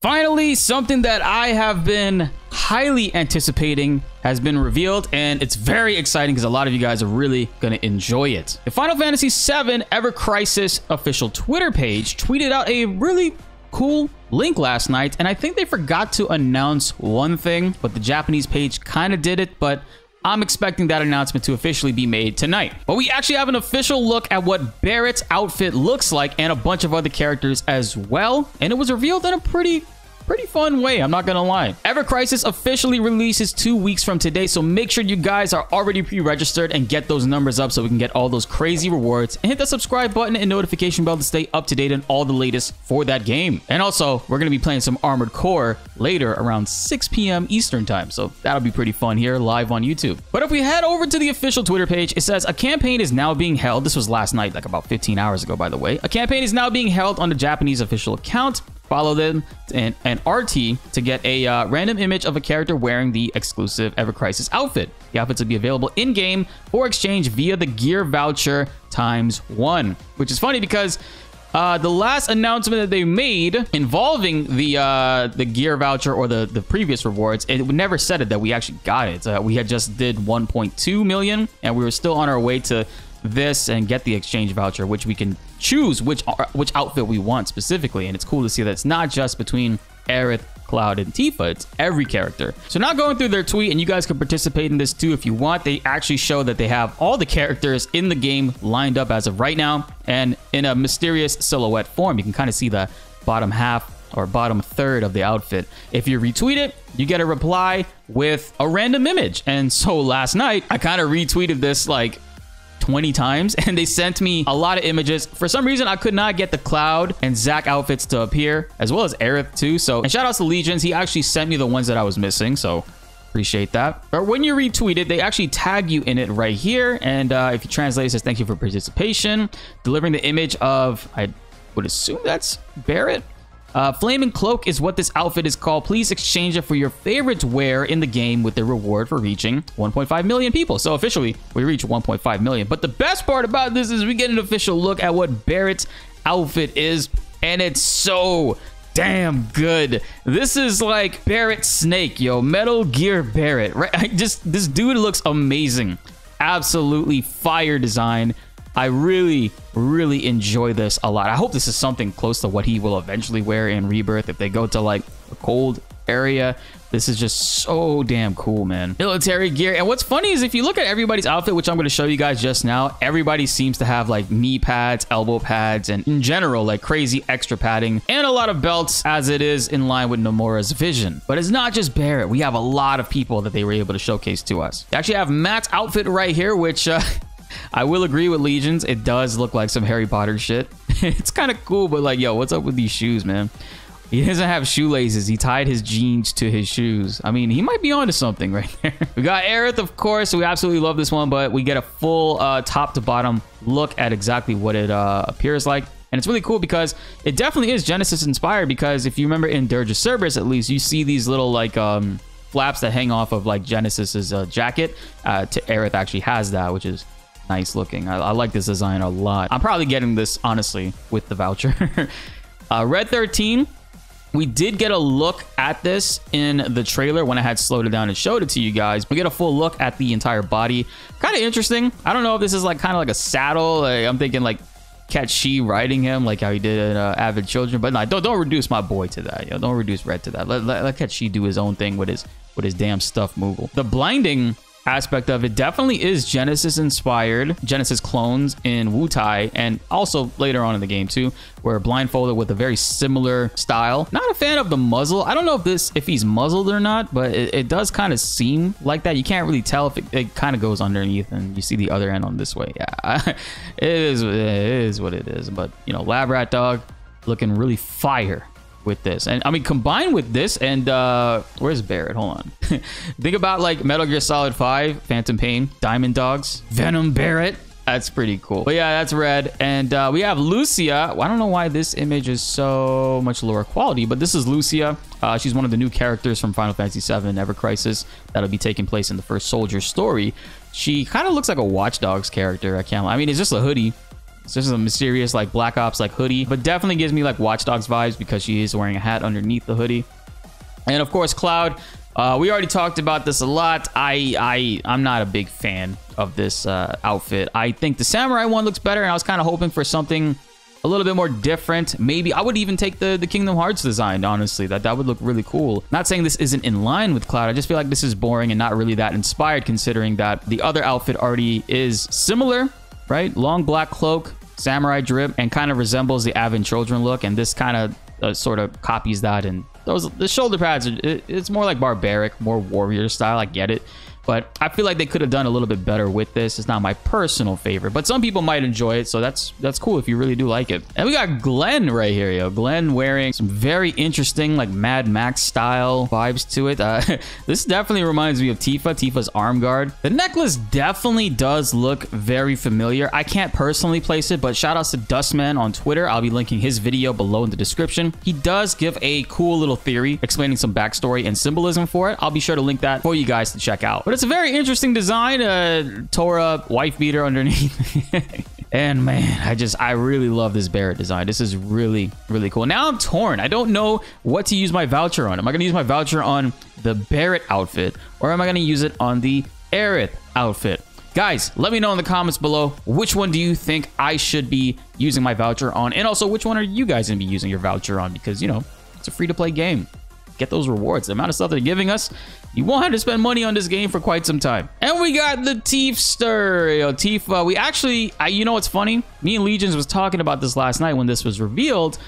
Finally, something that I have been highly anticipating has been revealed, and it's very exciting because a lot of you guys are really going to enjoy it. The Final Fantasy VII Ever Crisis official Twitter page tweeted out a really cool link last night, and I think they forgot to announce one thing, but the Japanese page kind of did it, but I'm expecting that announcement to officially be made tonight. But we actually have an official look at what Barrett's outfit looks like and a bunch of other characters as well. And it was revealed in a pretty fun way, I'm not gonna lie. Ever Crisis officially releases 2 weeks from today, so make sure you guys are already pre-registered and get those numbers up so we can get all those crazy rewards, and hit that subscribe button and notification bell to stay up to date on all the latest for that game. And also, we're gonna be playing some Armored Core later around 6 p.m. Eastern time, so that'll be pretty fun here live on YouTube. But if we head over to the official Twitter page, it says a campaign is now being held. This was last night, like about 15 hours ago, by the way. A campaign is now being held on the Japanese official account. Follow them and RT to get a random image of a character wearing the exclusive Ever Crisis outfit. The outfits will be available in-game for exchange via the Gear Voucher ×1, which is funny because the last announcement that they made involving the Gear Voucher or the previous rewards, it never said it that we actually got it. We had just did 1.2 million, and we were still on our way to this and get the exchange voucher, which we can choose which outfit we want specifically. And it's cool to see that it's not just between Aerith, Cloud, and Tifa, it's every character. So now going through their tweet, and you guys can participate in this too if you want, they actually show that they have all the characters in the game lined up as of right now, and in a mysterious silhouette form. You can kind of see the bottom half or bottom third of the outfit. If you retweet it, you get a reply with a random image. And so last night, I kind of retweeted this like 20 times, and they sent me a lot of images. For some reason, I could not get the Cloud and Zach outfits to appear, as well as Aerith too. So, and shout outs to Legions, he actually sent me the ones that I was missing, so appreciate that. But when you retweet it, they actually tag you in it right here, and if you translate, it says thank you for participation, delivering the image of, I would assume that's Barrett. Flaming Cloak is what this outfit is called. Please exchange it for your favorite wear in the game with the reward for reaching 1.5 million people. So officially, we reach 1.5 million. But the best part about this is we get an official look at what Barrett's outfit is, and it's so damn good. This is like Barrett Snake, yo. Metal Gear Barrett, right? This dude looks amazing. Absolutely fire design. I really enjoy this a lot. I hope this is something close to what he will eventually wear in Rebirth if they go to like a cold area. This is just so damn cool, man. Military gear. And what's funny is if you look at everybody's outfit, which I'm going to show you guys just now, everybody seems to have like knee pads, elbow pads, and in general, like crazy extra padding and a lot of belts, as it is in line with Nomura's vision. But it's not just Barrett. We have a lot of people that they were able to showcase to us. They actually have Matt's outfit right here, which... I will agree with Legions. It does look like some Harry Potter shit. It's kind of cool, but like, yo, what's up with these shoes, man? He doesn't have shoelaces. He tied his jeans to his shoes. I mean, he might be onto something right there. We got Aerith, of course. We absolutely love this one, but we get a full top to bottom look at exactly what it appears like. And it's really cool because it definitely is Genesis inspired, because if you remember in Dirge of Cerberus, at least, you see these little like... flaps that hang off of like Genesis's jacket. Aerith actually has that, which is nice looking. I like this design a lot. I'm probably getting this, honestly, with the voucher. Red XIII, we did get a look at this in the trailer when I had slowed it down and showed it to you guys. We get a full look at the entire body. Kind of interesting. I don't know if this is like kind of like a saddle. Like, I'm thinking like Catchy riding him, like how he did in Advent Children. But no, don't reduce my boy to that. You know, don't reduce Red to that. Let Catchy do his own thing with his damn stuff, Moogle. The blinding aspect of it definitely is Genesis inspired. Genesis clones in Wutai, and also later on in the game too, where blindfolded with a very similar style. Not a fan of the muzzle. I don't know if he's muzzled or not, but it does kind of seem like that. You can't really tell if it kind of goes underneath, and you see the other end on this way. Yeah, it is what it is. But you know, Lab Rat Dog looking really fire with this. And I mean, combined with this and where's Barrett, hold on. Think about like Metal Gear Solid V Phantom Pain, Diamond Dogs, Venom Barrett. That's pretty cool. But yeah, that's Red. And we have Lucia. Well, I don't know why this image is so much lower quality, but this is Lucia. She's one of the new characters from Final Fantasy VII Ever Crisis that'll be taking place in the first Soldier story. She kind of looks like a Watch Dogs character. I mean, it's just a hoodie So this is a mysterious like Black Ops like hoodie, but definitely gives me like Watch Dogs vibes because she is wearing a hat underneath the hoodie. And of course Cloud, we already talked about this a lot. I'm not a big fan of this outfit. I think the samurai one looks better, and I was kind of hoping for something a little bit more different. Maybe I would even take the Kingdom Hearts design, honestly. That would look really cool. Not saying this isn't in line with Cloud, I just feel like this is boring and not really that inspired, considering that the other outfit already is similar, right? Long black cloak, samurai drip, and kind of resembles the Advent Children look, and this kind of sort of copies that. And those, the shoulder pads, it's more like barbaric, more warrior style, I get it. But I feel like they could have done a little bit better with this. It's not my personal favorite, but some people might enjoy it, so that's cool if you really do like it. And we got Glenn right here, yo. Glenn wearing some very interesting, like, Mad Max style vibes to it. This definitely reminds me of Tifa, Tifa's arm guard. The necklace definitely does look very familiar. I can't personally place it, but shoutouts to Dustman on Twitter. I'll be linking his video below in the description. He does give a cool little theory explaining some backstory and symbolism for it. I'll be sure to link that for you guys to check out. But it's a very interesting design. Torah wife beater underneath. And man, I really love this Barrett design. This is really, really cool. Now I'm torn. I don't know what to use my voucher on. Am I going to use my voucher on the Barrett outfit, or am I going to use it on the Aerith outfit? Guys, let me know in the comments below, which one do you think I should be using my voucher on? And also, which one are you guys going to be using your voucher on? Because, you know, it's a free-to-play game. Get those rewards. The amount of stuff they're giving us, you won't have to spend money on this game for quite some time. And we got the Tiefster, yo, Tifa. We actually, you know what's funny? Me and Legions was talking about this last night when this was revealed.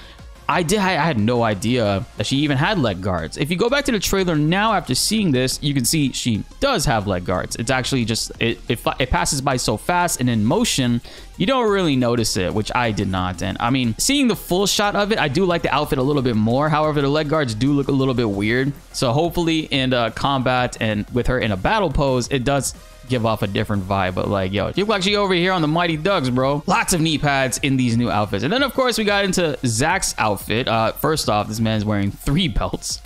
I had no idea that she even had leg guards. If you go back to the trailer now after seeing this, you can see she does have leg guards. It's actually just, it passes by so fast and in motion, you don't really notice it, which I did not. And I mean, seeing the full shot of it, I do like the outfit a little bit more. However, the leg guards do look a little bit weird. So hopefully in combat and with her in a battle pose, it does give off a different vibe. But like, yo, you look like she over here on the Mighty Ducks, bro. Lots of knee pads in these new outfits. And then of course we got into Zach's outfit. First off, this man's wearing 3 belts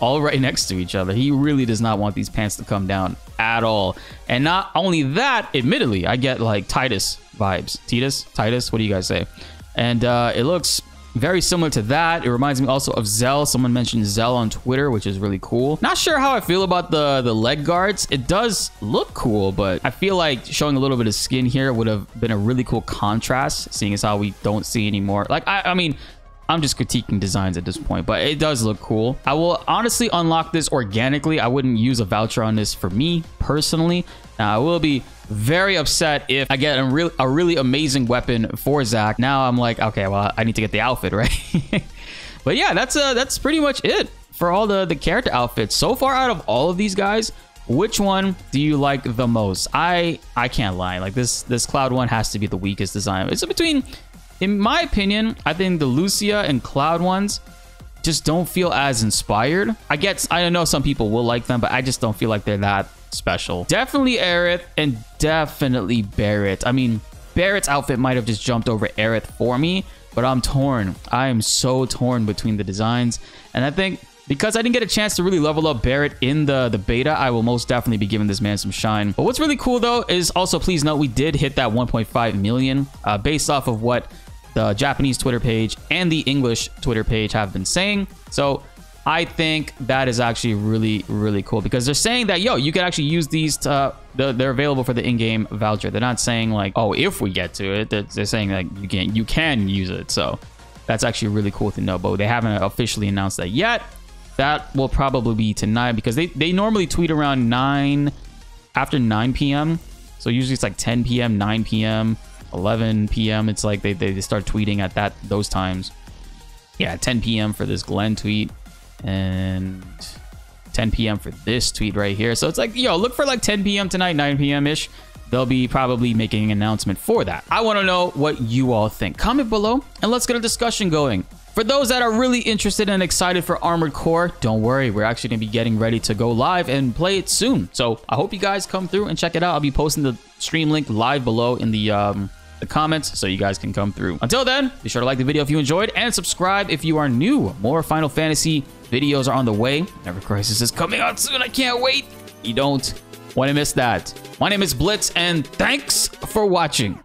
all right next to each other. He really does not want these pants to come down at all. And not only that, admittedly, I get like Tidus vibes. Tidus, what do you guys say? And it looks very similar to that. It reminds me also of Zell. Someone mentioned Zell on Twitter, which is really cool. Not sure how I feel about the leg guards. It does look cool, but I feel like showing a little bit of skin here would have been a really cool contrast, seeing as how we don't see anymore. Like, I mean, I'm just critiquing designs at this point, but it does look cool. I will honestly unlock this organically. I wouldn't use a voucher on this for me personally. Now, I will be very upset if I get a really amazing weapon for Zach. Now I'm like, okay, well, I need to get the outfit, right? But yeah, that's pretty much it for all the character outfits. So far out of all of these guys, which one do you like the most? I can't lie. Like this Cloud one has to be the weakest design. It's between, in my opinion, I think the Lucia and Cloud ones just don't feel as inspired. I know some people will like them, but I just don't feel like they're that special. Definitely Aerith and definitely Barrett. I mean, Barrett's outfit might have just jumped over Aerith for me, but I'm torn. I am so torn between the designs. And I think because I didn't get a chance to really level up Barrett in the beta, I will most definitely be giving this man some shine. But what's really cool though is also, please note, we did hit that 1.5 million based off of what the Japanese Twitter page and the English Twitter page have been saying. So I think that is actually really, really cool, because they're saying that, yo, you can actually use these to, they're available for the in-game voucher. They're not saying like, oh, if we get to it. They're saying like, you can use it. So that's actually really cool to know, but they haven't officially announced that yet. That will probably be tonight, because they normally tweet around 9 p.m. So usually it's like 10 p.m., 9 p.m., 11 p.m. It's like they start tweeting at those times. Yeah, 10 p.m. for this Glenn tweet and 10 p.m. for this tweet right here. So it's like, yo, look for like 10 p.m. tonight, 9 p.m. ish. They'll be probably making an announcement for that. I want to know what you all think. Comment below and let's get a discussion going. For those that are really interested and excited for Armored Core, don't worry. We're actually going to be getting ready to go live and play it soon. So I hope you guys come through and check it out. I'll be posting the stream link live below in the comments, so you guys can come through. Until then, be sure to like the video if you enjoyed, and subscribe if you are new. More Final Fantasy videos are on the way. Ever Crisis is coming out soon. I can't wait. You don't want to miss that. My name is BltzZ, and thanks for watching.